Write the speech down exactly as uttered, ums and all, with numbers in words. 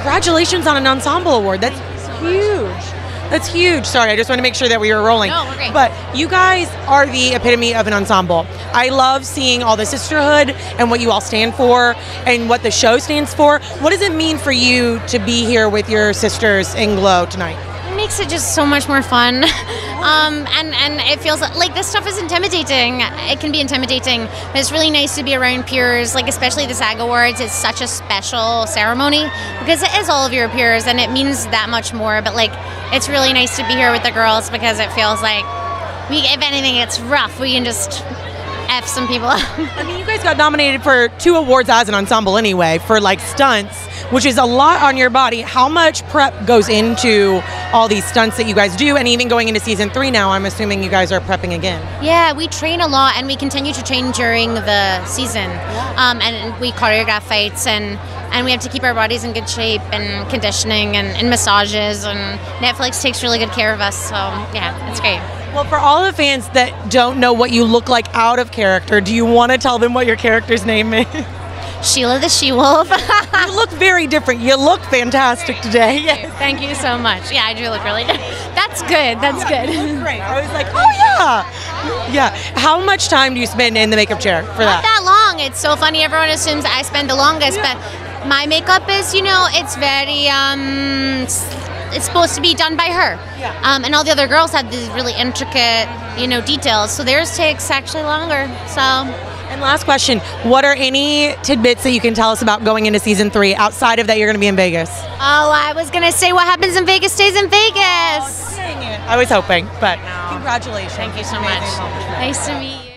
Congratulations on an Ensemble Award. That's huge. That's huge. Sorry, I just want to make sure that we were rolling. No, we're great. But you guys are the epitome of an ensemble. I love seeing all the sisterhood and what you all stand for and what the show stands for. What does it mean for you to be here with your sisters in GLOW tonight? It makes it just so much more fun. Um, and, and it feels like this stuff is intimidating. It can be intimidating, but it's really nice to be around peers, like especially the SAG Awards. It's such a special ceremony because it is all of your peers and it means that much more. But like, it's really nice to be here with the girls because it feels like, we, if anything, it's rough. We can just F some people up. I mean, you guys got nominated for two awards as an ensemble anyway, for like stunts, which is a lot on your body. How much prep goes into all these stunts that you guys do, and even going into season three now, I'm assuming you guys are prepping again? Yeah, we train a lot, and we continue to train during the season. Um, and we choreograph fights, and, and we have to keep our bodies in good shape, and conditioning, and, and massages, and Netflix takes really good care of us, so yeah, it's great. Well, for all the fans that don't know what you look like out of character, do you want to tell them what your character's name is? Sheila the She-Wolf. You look very different. You look fantastic today. Yes. Thank you so much. Yeah, I do look really different. That's good. That's yeah, good. You look great. I was like, oh yeah. Yeah. How much time do you spend in the makeup chair for that? Not that long. It's so funny. Everyone assumes I spend the longest, yeah. But my makeup is, you know, it's very, um, it's supposed to be done by her. Yeah. Um, and all the other girls have these really intricate, you know, details. So theirs takes actually longer. So. And last question, what are any tidbits that you can tell us about going into season three? Outside of that, you're going to be in Vegas. Oh, I was going to say what happens in Vegas stays in Vegas. Oh, dang it. I was hoping, but no. Congratulations. Thank you so much. Nice to meet you.